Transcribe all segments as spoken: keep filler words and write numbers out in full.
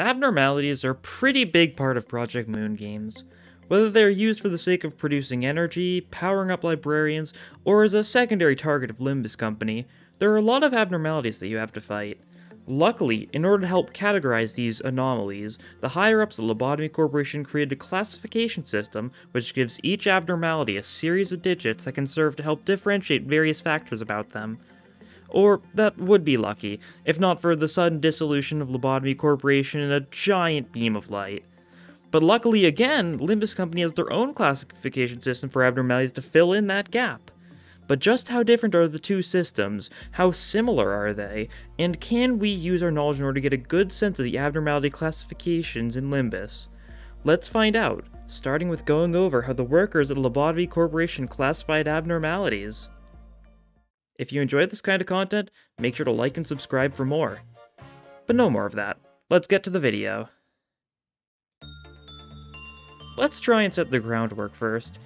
Abnormalities are a pretty big part of Project Moon games, whether they are used for the sake of producing energy, powering up librarians, or as a secondary target of Limbus Company. There are a lot of abnormalities that you have to fight. Luckily, in order to help categorize these anomalies, the higher-ups of Lobotomy Corporation created a classification system which gives each abnormality a series of digits that can serve to help differentiate various factors about them. Or that would be lucky, if not for the sudden dissolution of Lobotomy Corporation in a giant beam of light. But luckily again, Limbus Company has their own classification system for abnormalities to fill in that gap. But just how different are the two systems, how similar are they, and can we use our knowledge in order to get a good sense of the abnormality classifications in Limbus? Let's find out, starting with going over how the workers at Lobotomy Corporation classified abnormalities. If you enjoy this kind of content, make sure to like and subscribe for more. But no more of that. Let's get to the video. Let's try and set the groundwork first.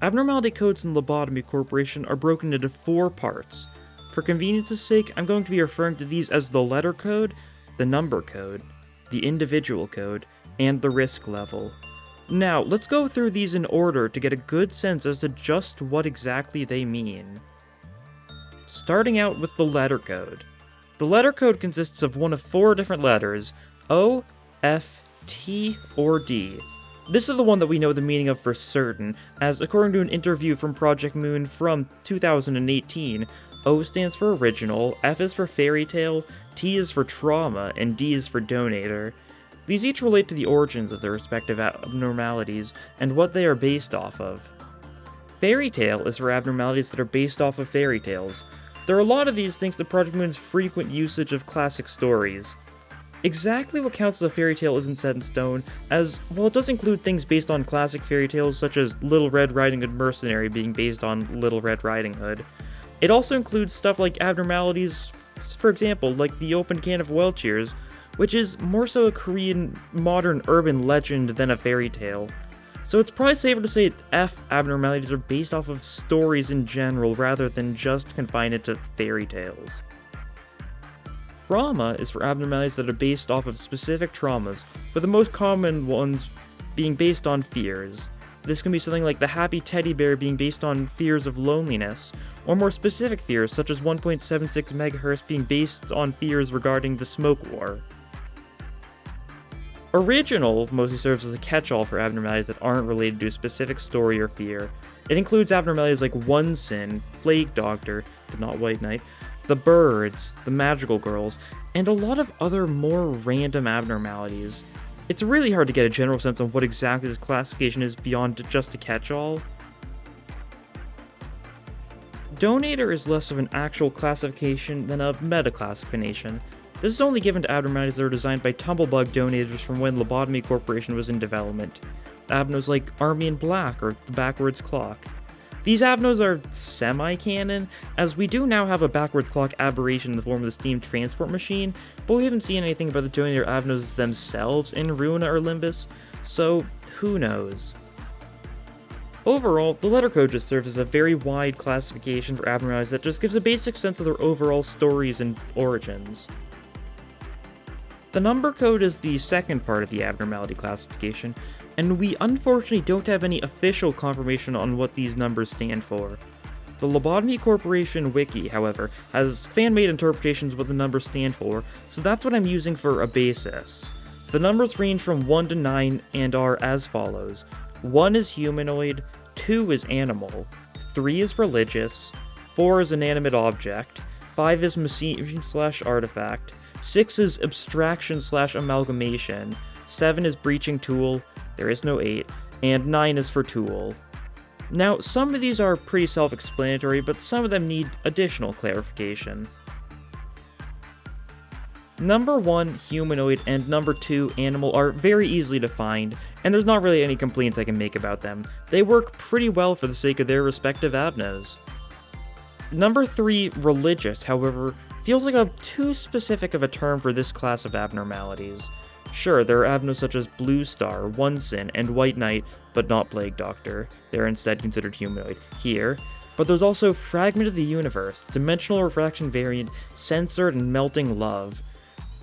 Abnormality codes in Lobotomy Corporation are broken into four parts. For convenience's sake, I'm going to be referring to these as the letter code, the number code, the individual code, and the risk level. Now, let's go through these in order to get a good sense as to just what exactly they mean. Starting out with the letter code. The letter code consists of one of four different letters, O, F, T, or D. This is the one that we know the meaning of for certain, as according to an interview from Project Moon from two thousand eighteen, O stands for original, F is for fairy tale, T is for trauma, and D is for donator. These each relate to the origins of their respective abnormalities and what they are based off of. Fairy tale is for abnormalities that are based off of fairy tales. There are a lot of these thanks to Project Moon's frequent usage of classic stories. Exactly what counts as a fairy tale isn't set in stone, as while it does include things based on classic fairy tales such as Little Red Riding Hood Mercenary being based on Little Red Riding Hood, it also includes stuff like abnormalities, for example, like the open can of Welchers, which is more so a Korean modern urban legend than a fairy tale. So it's probably safer to say that F abnormalities are based off of stories in general rather than just confined to fairy tales. Trauma is for abnormalities that are based off of specific traumas, with the most common ones being based on fears. This can be something like the happy teddy bear being based on fears of loneliness, or more specific fears such as one point seven six megahertz being based on fears regarding the smoke war. Original mostly serves as a catch-all for abnormalities that aren't related to a specific story or fear. It includes abnormalities like One Sin, Plague Doctor, but not White Knight, the Birds, the Magical Girls, and a lot of other more random abnormalities. It's really hard to get a general sense of what exactly this classification is beyond just a catch-all. Donator is less of an actual classification than a meta-classification. This is only given to abnormalities that are designed by Tumblebug donators from when Lobotomy Corporation was in development. Abnos like Army in Black or the Backwards Clock. These abnos are semi-canon, as we do now have a backwards clock aberration in the form of the steam transport machine, but we haven't seen anything about the donator abnos themselves in Ruina or Limbus, so who knows. Overall, the letter code just serves as a very wide classification for abnormalities that just gives a basic sense of their overall stories and origins. The number code is the second part of the abnormality classification, and we unfortunately don't have any official confirmation on what these numbers stand for. The Lobotomy Corporation wiki, however, has fan-made interpretations of what the numbers stand for, so that's what I'm using for a basis. The numbers range from one to nine and are as follows. one is humanoid, two is animal, three is religious, four is inanimate object, five is machine slash artifact, six is abstraction slash amalgamation, seven is breaching tool, there is no eight, and nine is for tool. Now, some of these are pretty self-explanatory, but some of them need additional clarification. Number one, humanoid, and number two, animal, are very easily defined, and there's not really any complaints I can make about them. They work pretty well for the sake of their respective abnos. Number three, religious, however, feels like a too specific of a term for this class of abnormalities. Sure, there are abnos such as Blue Star, One Sin, and White Knight, but not Plague Doctor. They are instead considered humanoid here. But there's also Fragment of the Universe, Dimensional Refraction Variant, Censored, and Melting Love.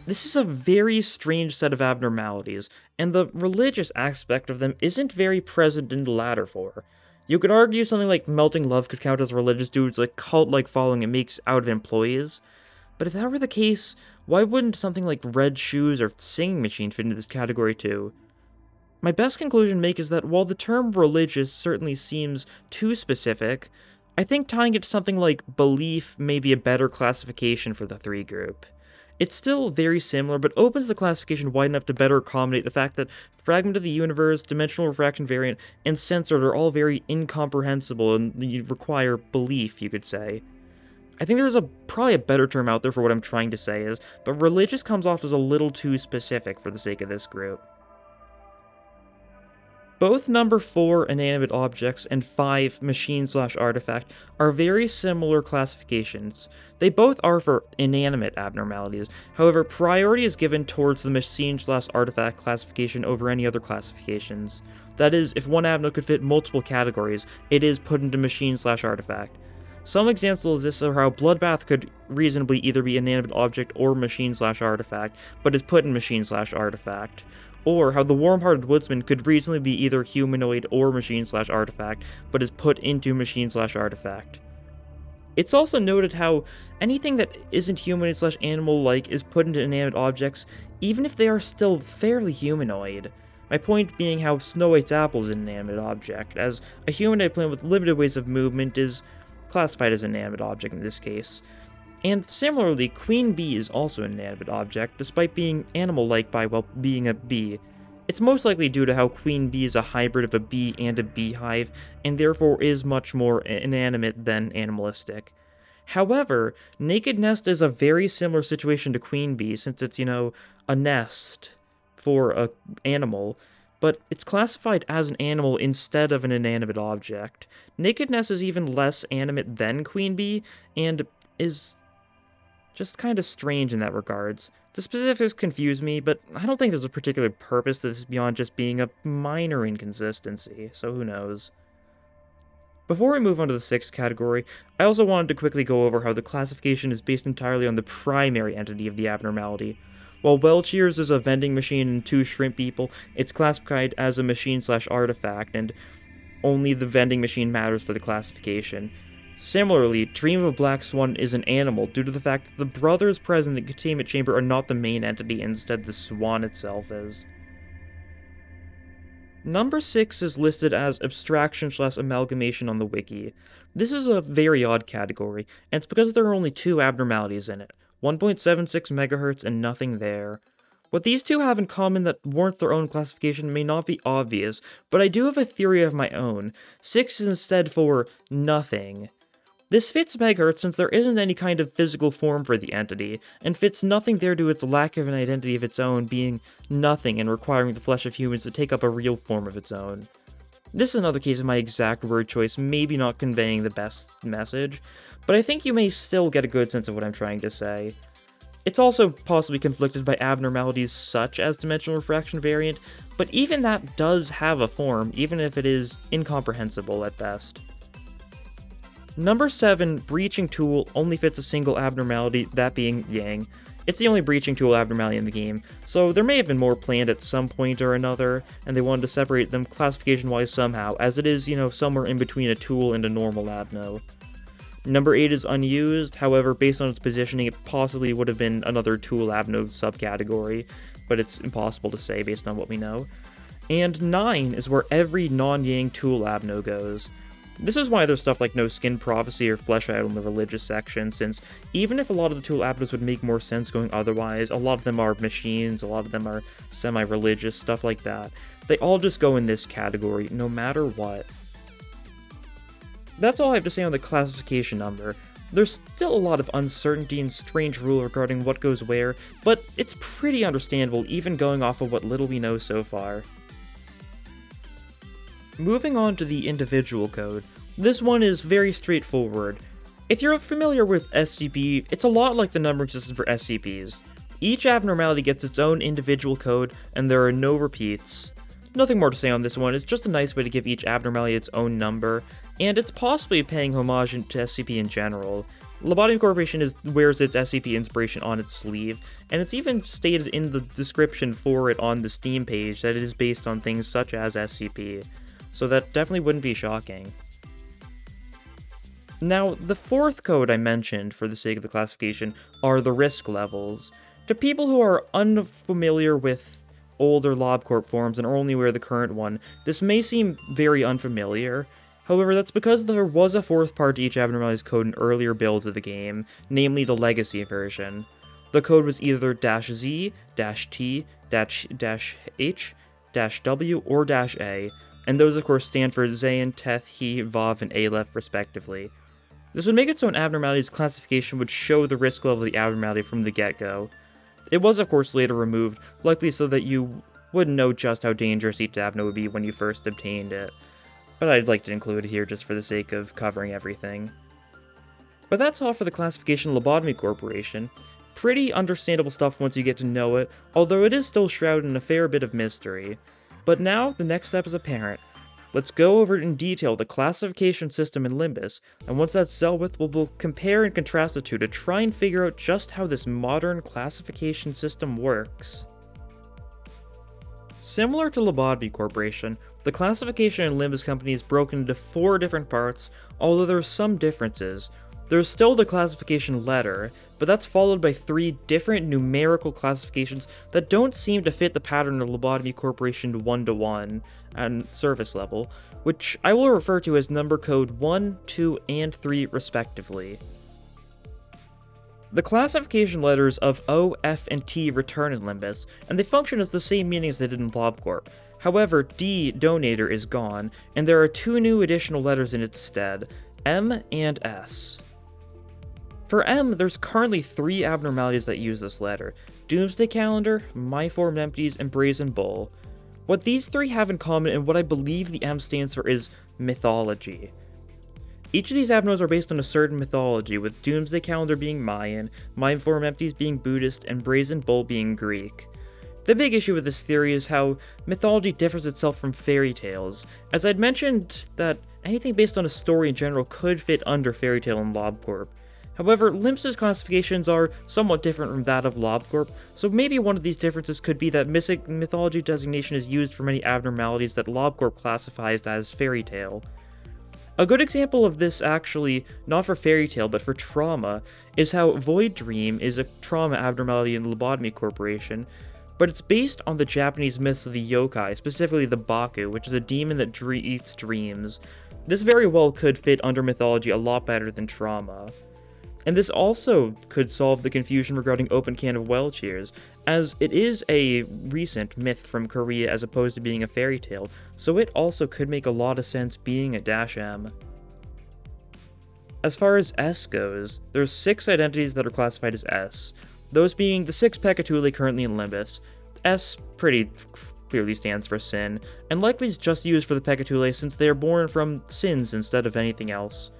This is a very strange set of abnormalities, and the religious aspect of them isn't very present in the latter four. You could argue something like melting love could count as religious due to the cult-like following it makes out of employees, but if that were the case, why wouldn't something like red shoes or singing machine fit into this category too? My best conclusion to make is that while the term religious certainly seems too specific, I think tying it to something like belief may be a better classification for the three group. It's still very similar, but opens the classification wide enough to better accommodate the fact that Fragment of the Universe, Dimensional Refraction Variant, and Censored are all very incomprehensible and require belief, you could say. I think there's a probably a better term out there for what I'm trying to say is, but religious comes off as a little too specific for the sake of this group. Both number four, inanimate objects, and five, machine slash artifact, are very similar classifications. They both are for inanimate abnormalities. However, priority is given towards the machine slash artifact classification over any other classifications. That is, if one abnormal could fit multiple categories, it is put into machine slash artifact. Some examples of this are how Bloodbath could reasonably either be inanimate object or machine slash artifact, but is put in machine slash artifact. Or how the Warm-Hearted Woodsman could reasonably be either humanoid or machine-slash-artifact, but is put into machine-slash-artifact. It's also noted how anything that isn't humanoid-slash-animal-like is put into inanimate objects, even if they are still fairly humanoid. My point being how Snow White's apple is an inanimate object, as a humanoid plant with limited ways of movement is classified as an inanimate object in this case. And similarly, Queen Bee is also an inanimate object, despite being animal-like by, well, being a bee. It's most likely due to how Queen Bee is a hybrid of a bee and a beehive, and therefore is much more inanimate than animalistic. However, Naked Nest is a very similar situation to Queen Bee, since it's, you know, a nest for an animal, but it's classified as an animal instead of an inanimate object. Naked Nest is even less animate than Queen Bee, and is just kind of strange in that regards. The specifics confuse me, but I don't think there's a particular purpose to this beyond just being a minor inconsistency, so who knows. Before we move on to the sixth category, I also wanted to quickly go over how the classification is based entirely on the primary entity of the abnormality. While Welchier's is a vending machine and two shrimp people, it's classified as a machine slash artifact, and only the vending machine matters for the classification. Similarly, Dream of a Black Swan is an animal due to the fact that the brothers present in the containment chamber are not the main entity, instead the swan itself is. Number six is listed as abstraction slash amalgamation on the wiki. This is a very odd category, and it's because there are only two abnormalities in it, one point seven six megahertz and nothing there. What these two have in common that warrants their own classification may not be obvious, but I do have a theory of my own. Six is instead for nothing. This fits megahertz since there isn't any kind of physical form for the entity, and fits nothing there due to its lack of an identity of its own, being nothing and requiring the flesh of humans to take up a real form of its own. This is another case of my exact word choice maybe not conveying the best message, but I think you may still get a good sense of what I'm trying to say. It's also possibly conflicted by abnormalities such as Dimensional Refraction Variant, but even that does have a form, even if it is incomprehensible at best. Number seven, Breaching Tool, only fits a single abnormality, that being Yang. It's the only breaching tool abnormality in the game, so there may have been more planned at some point or another, and they wanted to separate them classification-wise somehow, as it is, you know, somewhere in between a tool and a normal abno. Number eight is unused, however, based on its positioning, it possibly would have been another tool abno subcategory, but it's impossible to say based on what we know. And nine is where every non-Yang tool abno goes. This is why there's stuff like No Skin Prophecy or Flesh Idol in the religious section, since even if a lot of the tool abnos would make more sense going otherwise, a lot of them are machines, a lot of them are semi-religious, stuff like that. They all just go in this category, no matter what. That's all I have to say on the classification number. There's still a lot of uncertainty and strange rule regarding what goes where, but it's pretty understandable even going off of what little we know so far. Moving on to the individual code, this one is very straightforward. If you're familiar with S C P, it's a lot like the numbering system for S C Ps. Each abnormality gets its own individual code, and there are no repeats. Nothing more to say on this one, it's just a nice way to give each abnormality its own number, and it's possibly paying homage to S C P in general. Lobotomy Corporation is, wears its S C P inspiration on its sleeve, and it's even stated in the description for it on the Steam page that it is based on things such as S C P, so that definitely wouldn't be shocking. Now, the fourth code I mentioned for the sake of the classification are the risk levels. To people who are unfamiliar with older LobCorp forms and are only aware of the current one, this may seem very unfamiliar. However, that's because there was a fourth part to each abnormality's code in earlier builds of the game, namely the Legacy version. The code was either -Z, -T, -H, -W, or -A, and those of course stand for Zayin, Teth, He, Vav, and Aleph respectively. This would make it so an abnormality's classification would show the risk level of the abnormality from the get-go. It was of course later removed, likely so that you wouldn't know just how dangerous each abno would be when you first obtained it. But I'd like to include it here just for the sake of covering everything. But that's all for the classification of Lobotomy Corporation. Pretty understandable stuff once you get to know it, although it is still shrouded in a fair bit of mystery. But now, the next step is apparent. Let's go over in detail the classification system in Limbus, and once that's dealt with, we'll, we'll compare and contrast the two to try and figure out just how this modern classification system works. Similar to Lobotomy Corporation, the classification in Limbus Company is broken into four different parts, although there are some differences. There's still the classification letter, but that's followed by three different numerical classifications that don't seem to fit the pattern of Lobotomy Corporation one to one and service level, which I will refer to as number code one, two, and three respectively. The classification letters of O, F, and T return in Limbus, and they function as the same meaning as they did in LobCorp. However, D, Donator, is gone, and there are two new additional letters in its stead, M and S. For M, there's currently three abnormalities that use this letter: Doomsday Calendar, My Formed Empties, and Brazen Bull. What these three have in common, and what I believe the M stands for, is mythology. Each of these abnos are based on a certain mythology, with Doomsday Calendar being Mayan, Mind Form Empties being Buddhist, and Brazen Bull being Greek. The big issue with this theory is how mythology differs itself from fairy tales, as I'd mentioned that anything based on a story in general could fit under fairy tale and LobCorp. However, Limbus's classifications are somewhat different from that of LobCorp, so maybe one of these differences could be that mythology designation is used for many abnormalities that LobCorp classifies as fairy tale. A good example of this, actually, not for fairy tale but for trauma, is how Void Dream is a trauma abnormality in Lobotomy Corporation, but it's based on the Japanese myths of the yokai, specifically the Baku, which is a demon that dre eats dreams. This very well could fit under mythology a lot better than trauma. And this also could solve the confusion regarding Open Can of Welch Ears, as it is a recent myth from Korea as opposed to being a fairy tale, so it also could make a lot of sense being a dash M. As far as S goes, there's six identities that are classified as S, those being the six Peccatuli currently in Limbus. S pretty clearly stands for sin, and likely is just used for the Peccatuli since they are born from sins instead of anything else.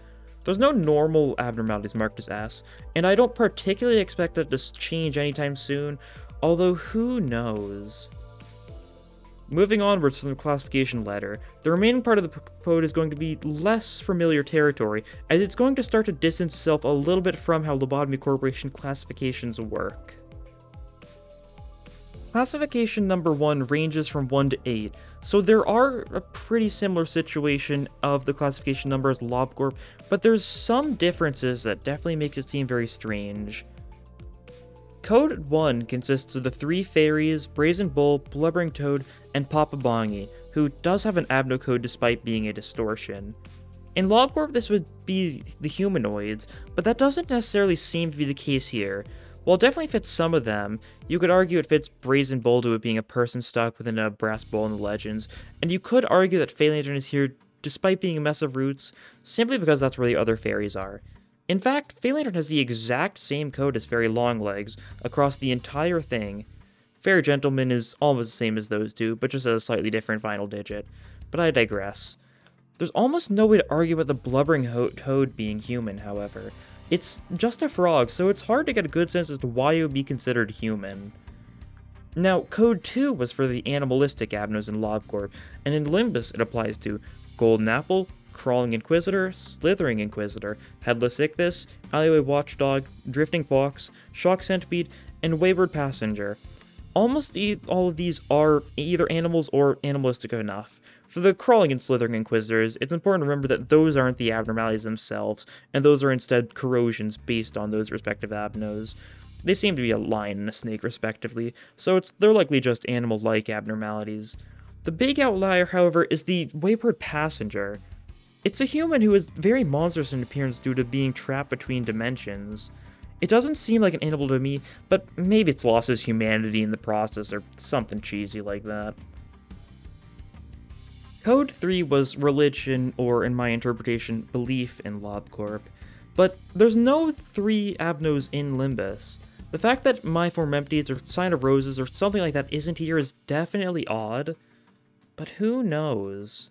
There's no normal abnormalities marked as S, and I don't particularly expect that to change anytime soon, although who knows. Moving onwards from the classification letter, the remaining part of the code is going to be less familiar territory, as it's going to start to distance itself a little bit from how Lobotomy Corporation classifications work. Classification number one ranges from one to eight, so there are a pretty similar situation of the classification number as LobCorp, but there's some differences that definitely makes it seem very strange. Code one consists of the three fairies, Brazen Bull, Blubbering Toad, and Papa Bongi, who does have an abno code despite being a distortion. In LobCorp this would be the humanoids, but that doesn't necessarily seem to be the case here. While it definitely fits some of them, you could argue it fits Brazen Bull to it being a person stuck within a brass bowl in the Legends, and you could argue that Phalanthorn is here despite being a mess of roots, simply because that's where the other fairies are. In fact, Phalanthorn has the exact same code as Fairy Longlegs across the entire thing. Fairy Gentleman is almost the same as those two, but just has a slightly different final digit. But I digress. There's almost no way to argue about the Blubbering Toad being human, however. It's just a frog, so it's hard to get a good sense as to why it would be considered human. Now, code two was for the animalistic abnos in LobCorp, and in Limbus it applies to Golden Apple, Crawling Inquisitor, Slithering Inquisitor, Headless Ichthys, Alleyway Watchdog, Drifting Fox, Shock Centipede, and Wayward Passenger. Almost e all of these are either animals or animalistic enough. For the Crawling and Slithering Inquisitors, it's important to remember that those aren't the abnormalities themselves, and those are instead corrosions based on those respective abnos. They seem to be a lion and a snake respectively, so it's they're likely just animal-like abnormalities. The big outlier, however, is the Wayward Passenger. It's a human who is very monstrous in appearance due to being trapped between dimensions. It doesn't seem like an animal to me, but maybe it's lost its humanity in the process or something cheesy like that. Code three was religion, or in my interpretation, belief in LobCorp. But there's no three abnos in Limbus. The fact that My Form Empties or Sign of Roses or something like that isn't here is definitely odd, but who knows?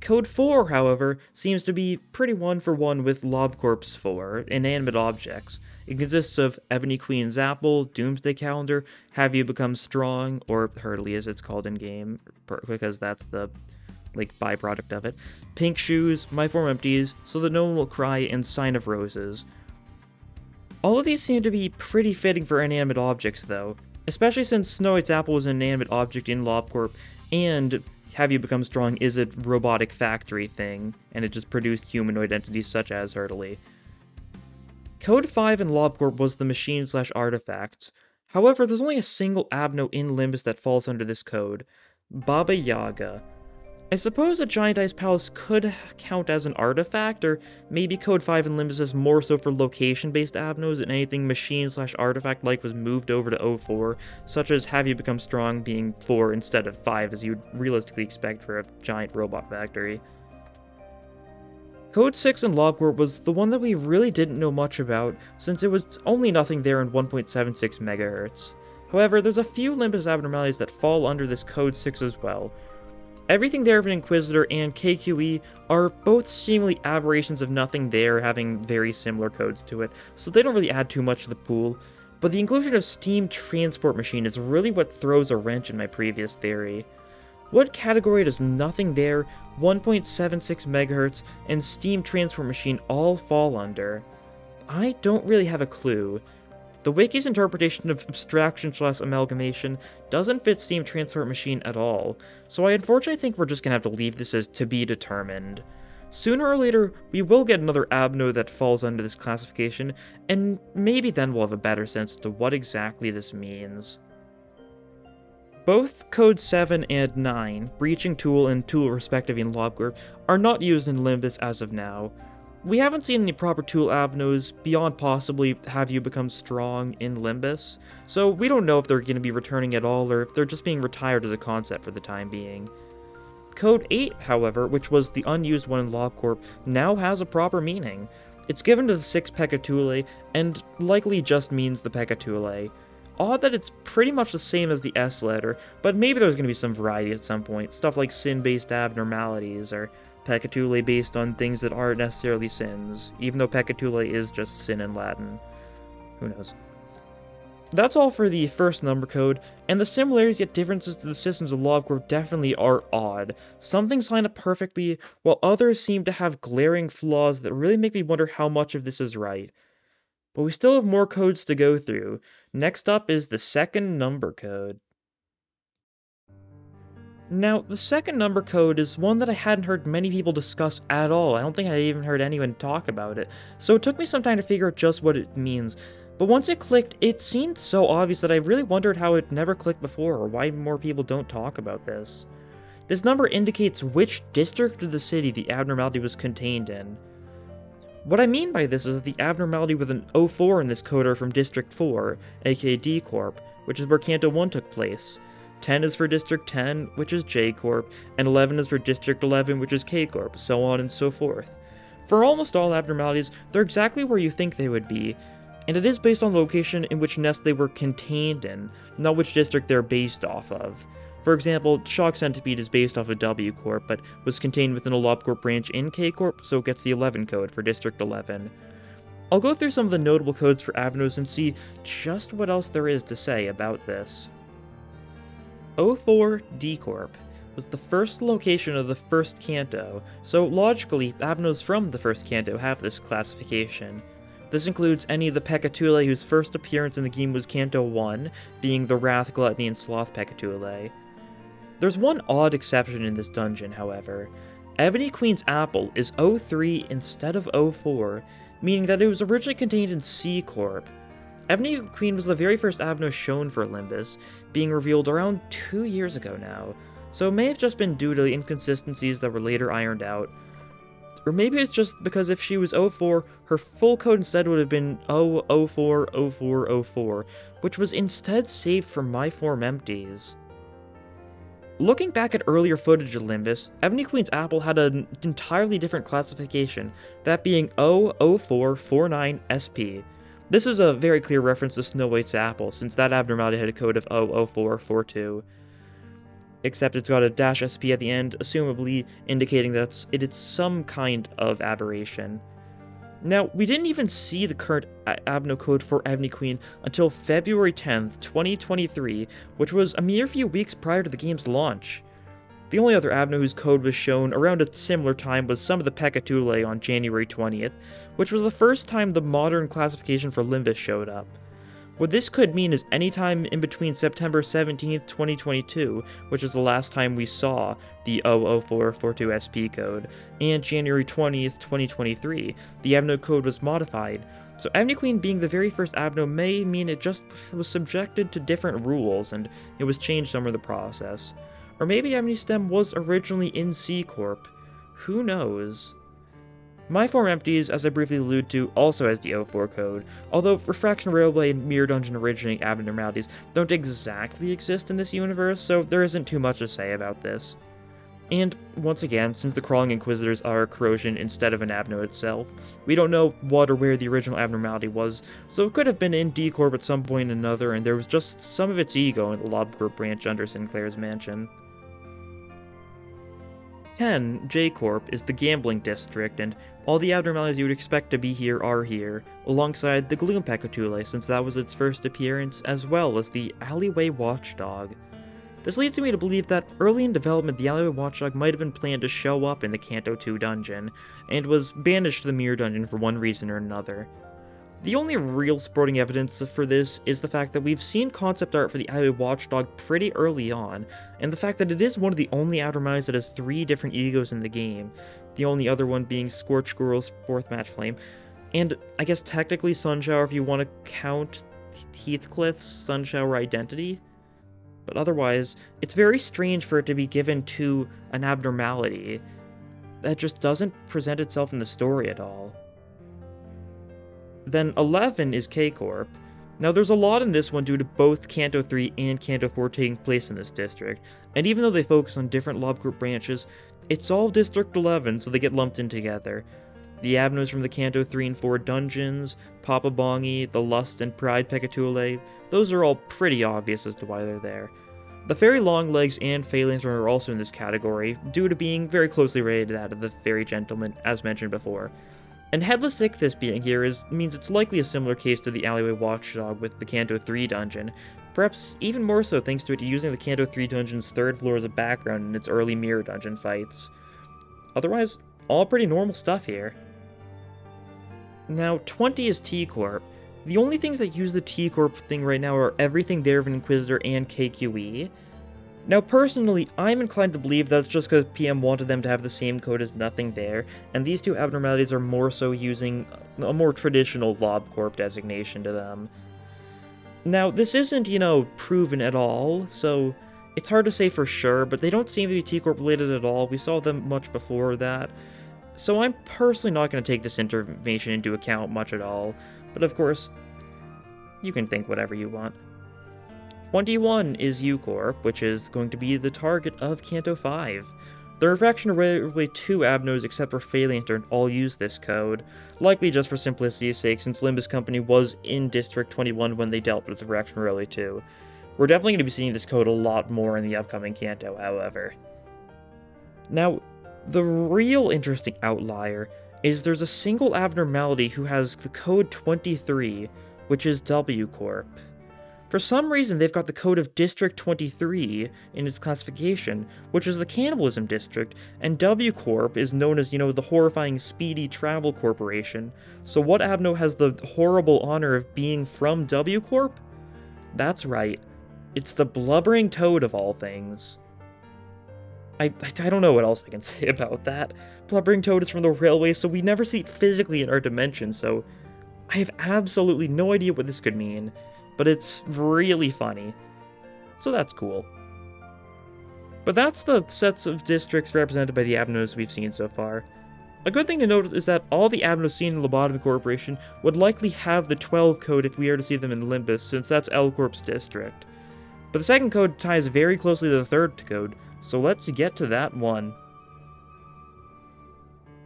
Code four, however, seems to be pretty one-for-one with LobCorp's four, inanimate objects. It consists of Ebony Queen's Apple, Doomsday Calendar, Have You Become Strong, or Hurley as it's called in-game, because that's the like byproduct of it, Pink Shoes, My Form Empties, So That No One Will Cry, and Sign of Roses. All of these seem to be pretty fitting for inanimate objects, though, especially since Snow White's Apple is an inanimate object in LobCorp, and Have You Become Strong is a robotic factory thing, and it just produced humanoid entities such as Hurtley. Code five in LobCorp was the machine slash artifacts. However, there's only a single abno in Limbus that falls under this code, Baba Yaga. I suppose a Giant Ice Palace could count as an artifact, or maybe Code five in Limbus is more so for location-based abnos and anything machine slash artifact-like was moved over to O four, such as Have You Become Strong being four instead of five as you'd realistically expect for a giant robot factory. Code six in LobCorp was the one that we really didn't know much about, since it was only nothing there in one point seven six megahertz. However, there's a few Limbus abnormalities that fall under this Code six as well. Everything There of an Inquisitor and K Q E are both seemingly aberrations of Nothing There having very similar codes to it, so they don't really add too much to the pool, but the inclusion of Steam Transport Machine is really what throws a wrench in my previous theory. What category does Nothing There, one point seven six megahertz, and Steam Transport Machine all fall under? I don't really have a clue. The wiki's interpretation of abstraction slash amalgamation doesn't fit Steam Transport Machine at all, so I unfortunately think we're just gonna have to leave this as to be determined. Sooner or later, we will get another abno that falls under this classification, and maybe then we'll have a better sense to what exactly this means. Both Code seven and nine, Breaching Tool and Tool respectively in LobCorp, are not used in Limbus as of now. We haven't seen any proper tool abnos beyond possibly Have You Become Strong in Limbus, so we don't know if they're going to be returning at all or if they're just being retired as a concept for the time being. Code eight, however, which was the unused one in LobCorp, now has a proper meaning. It's given to the six Peccatuli, and likely just means the Peccatuli. Odd that it's pretty much the same as the S letter, but maybe there's going to be some variety at some point, stuff like sin-based abnormalities, or Peccatuli based on things that aren't necessarily sins, even though Peccatuli is just sin in Latin. Who knows? That's all for the first number code, and the similarities yet differences to the systems of LobCorp definitely are odd. Some things line up perfectly, while others seem to have glaring flaws that really make me wonder how much of this is right. But we still have more codes to go through. Next up is the second number code. Now, the second number code is one that I hadn't heard many people discuss at all. I don't think I even heard anyone talk about it, so it took me some time to figure out just what it means. But once it clicked, it seemed so obvious that I really wondered how it never clicked before, or why more people don't talk about this. This number indicates which district of the city the abnormality was contained in. What I mean by this is that the abnormality with an O four in this code are from District four, aka D Corp, which is where Canto one took place. ten is for District ten, which is J Corp, and eleven is for District eleven, which is K Corp, so on and so forth. For almost all abnormalities, they're exactly where you think they would be, and it is based on the location in which nest they were contained in, not which district they're based off of. For example, Shock Centipede is based off of W Corp, but was contained within a LobCorp branch in K Corp, so it gets the eleven code for District eleven. I'll go through some of the notable codes for abnos and see just what else there is to say about this. O four D Corp. was the first location of the first canto, so logically, Abnos from the first canto have this classification. This includes any of the Peccatuli whose first appearance in the game was Canto one, being the Wrath, Gluttony, and Sloth Peccatuli. There's one odd exception in this dungeon, however. Ebony Queen's Apple is O three instead of O four, meaning that it was originally contained in C Corp. Ebony Queen was the very first Abnos shown for Limbus, being revealed around two years ago now, so it may have just been due to the inconsistencies that were later ironed out. Or maybe it's just because if she was O four, her full code instead would have been O zero four zero four zero four, which was instead saved from my form empties. Looking back at earlier footage of Limbus, Ebony Queen's Apple had an entirely different classification, that being O zero four four nine S P. This is a very clear reference to Snow White's Apple, since that abnormality had a code of O zero four four two. Except it's got a dash S P at the end, assumably indicating that it is some kind of aberration. Now, we didn't even see the current Abno code for Ebony Queen until February tenth, twenty twenty-three, which was a mere few weeks prior to the game's launch. The only other Abno whose code was shown around a similar time was some of the Peccatuli on January twentieth, which was the first time the modern classification for Limbus showed up. What this could mean is any time in between September seventeenth, twenty twenty-two, which is the last time we saw the O zero four four two S P code, and January twentieth, twenty twenty-three, the Abno code was modified, so Ebony Queen being the very first Abno may mean it just was subjected to different rules and it was changed somewhere in the process. Or maybe Ebony Stem was originally in C Corp. Who knows? My form empties, as I briefly allude to, also has the O four code, although Refraction, Railway, and Mirror Dungeon originating abnormalities don't exactly exist in this universe, so there isn't too much to say about this. And, once again, since the Crawling Inquisitors are a corrosion instead of an Abno itself, we don't know what or where the original abnormality was, so it could have been in D Corp at some point or another, and there was just some of its ego in the Lob Corp branch under Sinclair's mansion. ten, J Corp, is the gambling district, and all the abnormalities you would expect to be here are here, alongside the Gloom Peccatuli, since that was its first appearance, as well as the Alleyway Watchdog. This leads me to believe that early in development the Alleyway Watchdog might have been planned to show up in the Canto two dungeon, and was banished to the Mirror Dungeon for one reason or another. The only real sporting evidence for this is the fact that we've seen concept art for the Alleyway Watchdog pretty early on, and the fact that it is one of the only abnormalities that has three different egos in the game, the only other one being Scorch Girl's fourth match flame, and I guess technically Sunshower if you want to count Heathcliff's Sunshower identity. But otherwise, it's very strange for it to be given to an abnormality that just doesn't present itself in the story at all. Then eleven is K Corp. Now there's a lot in this one due to both Canto three and Canto four taking place in this district, and even though they focus on different Lob Corp branches, it's all District eleven, so they get lumped in together. The Abnos from the Canto three and four dungeons, Papa Bongi, the Lust and Pride Peccatuli, those are all pretty obvious as to why they're there. The Fairy Longlegs and Phalanx are also in this category, due to being very closely related to that of the Fairy Gentleman, as mentioned before. And Headless Ichthys being here is, means it's likely a similar case to the Alleyway Watchdog with the Canto three dungeon, perhaps even more so thanks to it using the Canto three dungeon's third floor as a background in its early Mirror Dungeon fights. Otherwise, all pretty normal stuff here. Now, twenty is T Corp. The only things that use the T Corp thing right now are everything there of an Inquisitor and K Q E. Now personally, I'm inclined to believe that's just because P M wanted them to have the same code as Nothing There, and these two abnormalities are more so using a more traditional Lob Corp designation to them. Now this isn't, you know, proven at all, so it's hard to say for sure, but they don't seem to be T Corp related at all. We saw them much before that, so I'm personally not going to take this information into account much at all, but of course, you can think whatever you want. twenty-one is U Corp, which is going to be the target of Canto five. The Refraction Railway two Abnos except for Phalanx all use this code, likely just for simplicity's sake since Limbus Company was in District twenty-one when they dealt with the Refraction Railway two. We're definitely going to be seeing this code a lot more in the upcoming Canto, however. Now, the real interesting outlier is there's a single abnormality who has the code twenty-three, which is W Corp. For some reason, they've got the code of District twenty-three in its classification, which is the cannibalism district, and W Corp is known as, you know, the horrifying Speedy Travel Corporation. So what Abno has the horrible honor of being from W Corp? That's right. It's the blubbering toad of all things. I, I, I don't know what else I can say about that. Blubbering toad is from the railway, so we never see it physically in our dimension, so I have absolutely no idea what this could mean. But it's really funny, so that's cool. But that's the sets of districts represented by the Abnos we've seen so far. A good thing to note is that all the Abnos seen in Lobotomy Corporation would likely have the twelve code if we are to see them in Limbus, since that's L Corp's district. But the second code ties very closely to the third code, so let's get to that one.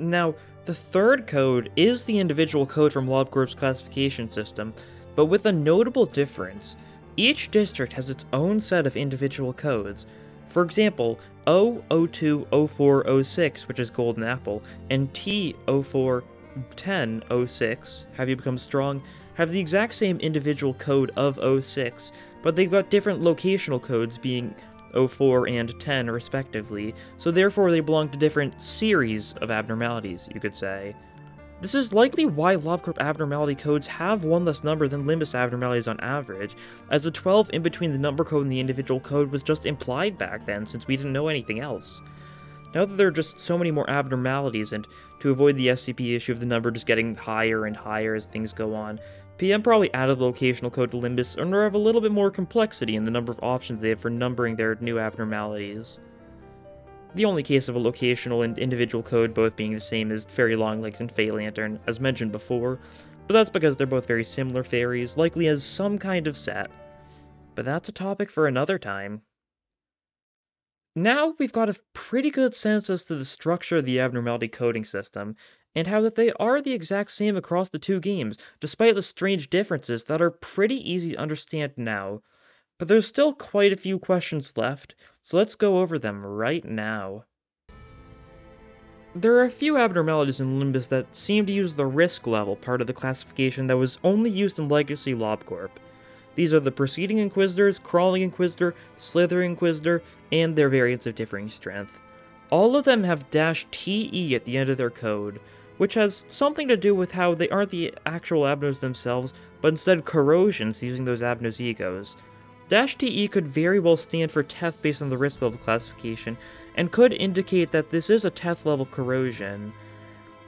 Now, the third code is the individual code from Lob Corp's classification system, but with a notable difference. Each district has its own set of individual codes. For example, O zero two zero four zero six, which is Golden Apple, and T zero four one zero zero six, Have You Become Strong, have the exact same individual code of oh six, but they've got different locational codes, being oh four and ten respectively, so therefore they belong to different series of abnormalities, you could say. This is likely why LobCorp abnormality codes have one less number than Limbus abnormalities on average, as the twelve in between the number code and the individual code was just implied back then, since we didn't know anything else. Now that there are just so many more abnormalities, and to avoid the S C P issue of the number just getting higher and higher as things go on, P M probably added the locational code to Limbus in order to have a little bit more complexity in the number of options they have for numbering their new abnormalities. The only case of a locational and individual code both being the same is Fairy Longlegs and Fey Lantern, as mentioned before, but that's because they're both very similar fairies, likely as some kind of set. But that's a topic for another time. Now we've got a pretty good sense as to the structure of the abnormality coding system, and how that they are the exact same across the two games, despite the strange differences that are pretty easy to understand now. But there's still quite a few questions left, so let's go over them right now. There are a few abnormalities in Limbus that seem to use the risk level part of the classification that was only used in Legacy LobCorp. These are the Proceeding Inquisitors, Crawling Inquisitor, Slithering Inquisitor, and their variants of differing strength. All of them have dash T E at the end of their code, which has something to do with how they aren't the actual Abnos themselves, but instead corrosions using those Abnos' egos. dash T E could very well stand for Teth based on the risk level classification, and could indicate that this is a Teth level corrosion.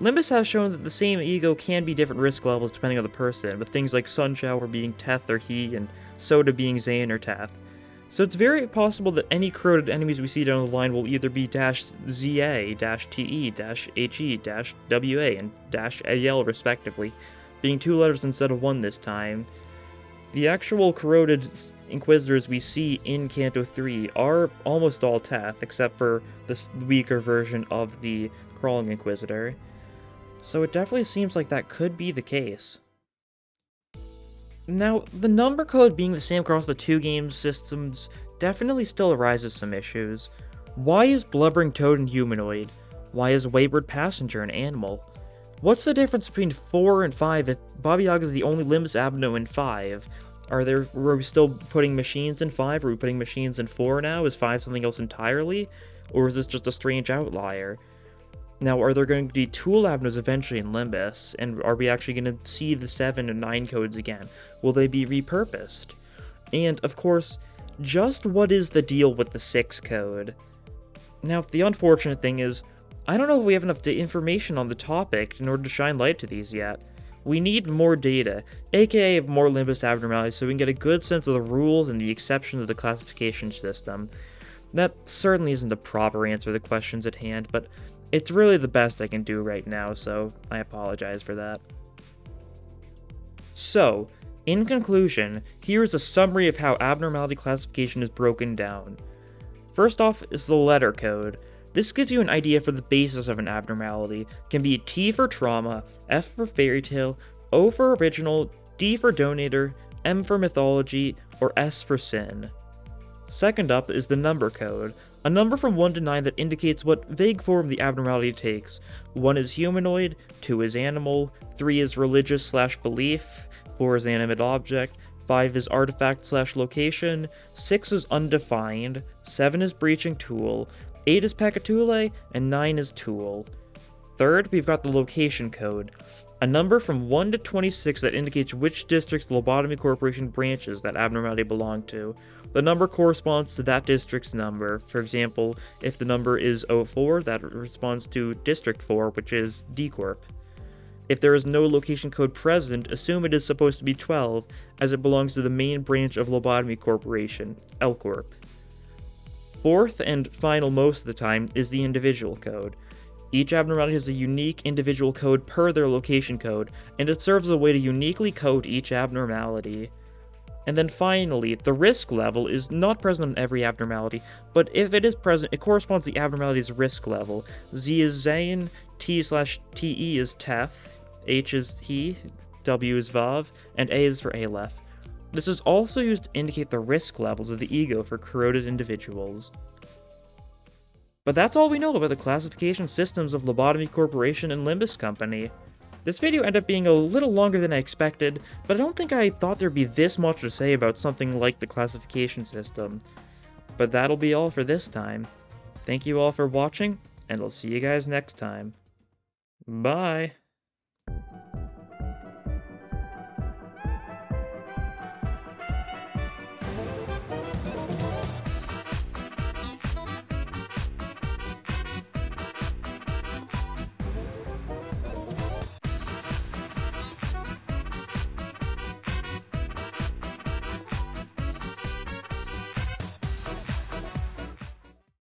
Limbus has shown that the same ego can be different risk levels depending on the person, with things like Sunshower being Teth or He, and Soda being Zane or Teth. So it's very possible that any corroded enemies we see down the line will either be dash Z A, dash T E, dash H E, dash W A, and dash A L respectively, being two letters instead of one this time. The actual corroded Inquisitors we see in Canto three are almost all Teth, except for this weaker version of the Crawling Inquisitor. So it definitely seems like that could be the case. Now, the number code being the same across the two game systems definitely still arises some issues. Why is Blubbering Toad an humanoid? Why is Wayward Passenger an animal? What's the difference between four and five if Bobby Yaga is the only Limbus Abno in five? Are there, were we still putting machines in five? Are we putting machines in four now? Is five something else entirely? Or is this just a strange outlier? Now, are there going to be two Abnos eventually in Limbus? And are we actually going to see the seven and nine codes again? Will they be repurposed? And, of course, just what is the deal with the six code? Now, the unfortunate thing is, I don't know if we have enough information on the topic in order to shine light to these yet. We need more data, aka more Limbus abnormalities, so we can get a good sense of the rules and the exceptions of the classification system. That certainly isn't a proper answer to the questions at hand, but it's really the best I can do right now, so I apologize for that. So, in conclusion, here is a summary of how abnormality classification is broken down. First off is the letter code. This gives you an idea for the basis of an abnormality. It can be T for trauma, F for fairy tale, O for original, D for donator, M for mythology, or S for sin. Second up is the number code, a number from one to nine that indicates what vague form the abnormality takes. one is humanoid, two is animal, three is religious slash belief, four is animate object, five is artifact slash location, six is undefined, seven is breaching tool, eight is Peccatuli, and nine is tool. Third, we've got the location code, a number from one to twenty-six that indicates which district's Lobotomy Corporation branches that abnormality belonged to. The number corresponds to that district's number. For example, if the number is oh four, that responds to District four, which is D Corp. If there is no location code present, assume it is supposed to be twelve, as it belongs to the main branch of Lobotomy Corporation, L Corp. Fourth and final most of the time is the individual code. Each abnormality has a unique individual code per their location code, and it serves as a way to uniquely code each abnormality. And then finally, the risk level is not present on every abnormality, but if it is present, it corresponds to the abnormality's risk level. Z is Zayn, T slash T E is Teth, H is He, W is Vav, and A is for Aleph. This is also used to indicate the risk levels of the ego for corroded individuals. But that's all we know about the classification systems of Lobotomy Corporation and Limbus Company. This video ended up being a little longer than I expected, but I don't think I thought there'd be this much to say about something like the classification system. But that'll be all for this time. Thank you all for watching, and I'll see you guys next time. Bye!